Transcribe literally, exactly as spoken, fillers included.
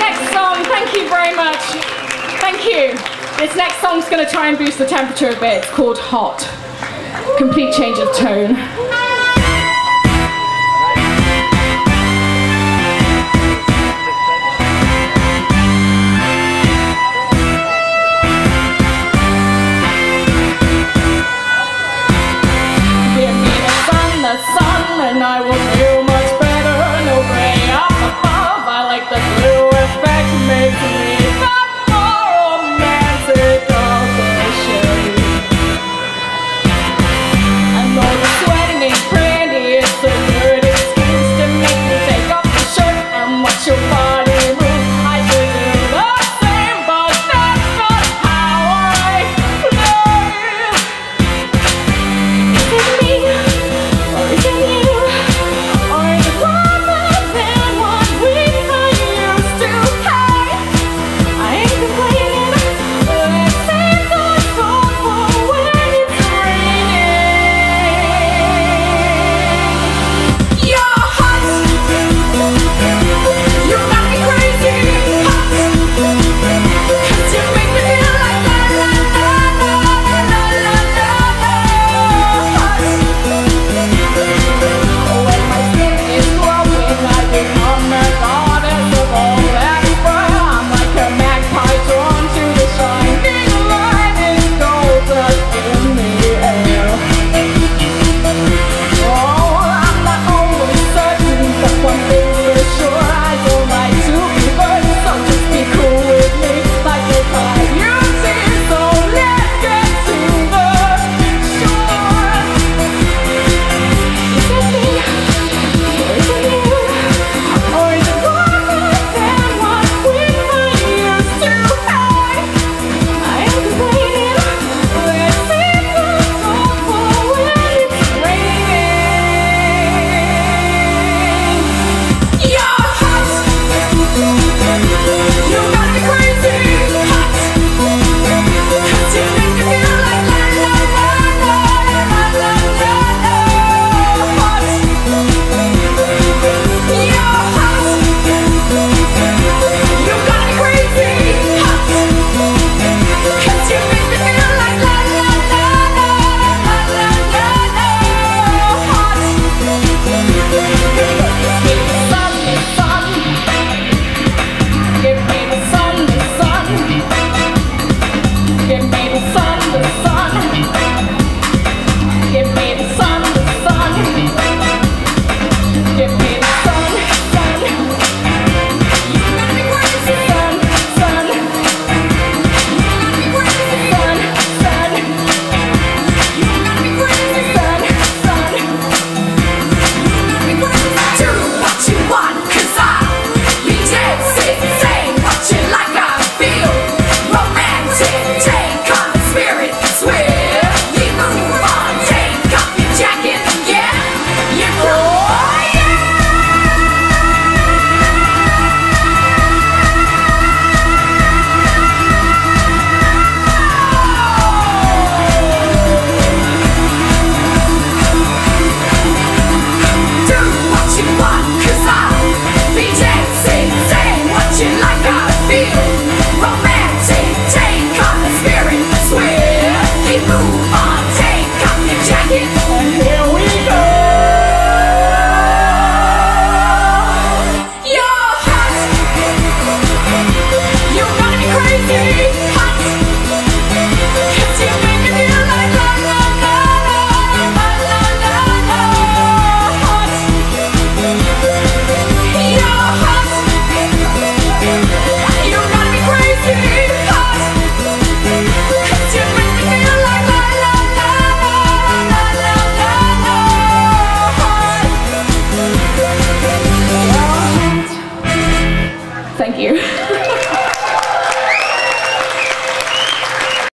next song, thank you very much. Thank you. This next song's going to try and boost the temperature a bit. It's called Hot. Complete change of tone. Give me the sun, the sun, and I will feel much better. No gray up above, I like the blue effect, makes me feel more romantic officially. And though the sweating ain't pretty, it's a good excuse to make me take off the shirt and watch your body move. I should do the same, but that's not how I feel. Is it me, or is it you, or is it warmer than what we are used to? Hey, I ain't complaining, but it seems like awful when it's raining. You're hot, you got me crazy. Hot, 'cause you make me feel like la la la la la la la la. Hot. When my skin is glowing, I become the goddess of all that fur. I'm like a magpie drawn to the shining light. It goes up in the air. Oh, I'm not always certain, but one thing is sure, I don't like to be burdened, so just be cool with me. Like if my beauty, so let's get to the shore. Is it me, or is it you, or is it warmer than what we are used to? Hey, I ain't complaining, but it seems like awful when it's raining. You're hot, you got me crazy. Hot, 'cause you make me feel like la la la la la la la la la. Hot. You're hot, you got me crazy. Hot, 'cause you make me feel like la la la la la la la la. Hot. Give me sun, sun. Give me the sun, the sun. Give me the sun, the sun. Give me the sun, the sun. Give me the sun, sun. You got me crazy. Sun, sun. You got me crazy. Sun, sun. You got me crazy. Sun, sun. You got me crazy. Do what you want, 'cause I legit sit, say what you like, I feel romantic, take on the spirit, swear. You move on, take off your jacket, yeah, you oh yeah. Do what you want, 'cause I'll be dancing, say what you like, I feel romantic, take on the spirit, swear. You move on, take off your jacket, and here we go. You're hot, you got me crazy. Hot, 'cause you make me feel like la la la la la la la. Hot. You're hot, you got me crazy. Hot, 'cause you make me feel like la la la la la la la la. Hot. Thank you.